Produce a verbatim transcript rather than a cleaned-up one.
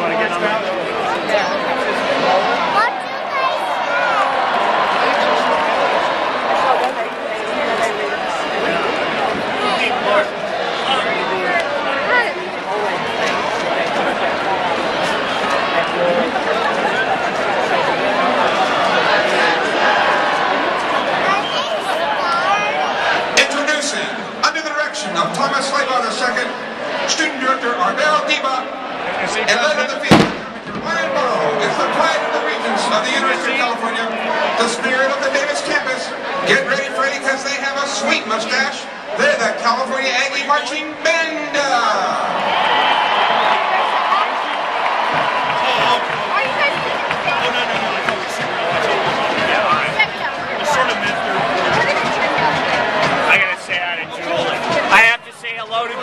want to get on that? Introducing, under the direction of Thomas Leibold the second, student director Arbel Diva, and led on the field, Ryan Burrow is the pride of the regents of the University of California, the spirit of the Davis campus. Get ready, Freddy, because they have a sweet mustache. They're the California Aggie Marching Band. I have to say hello to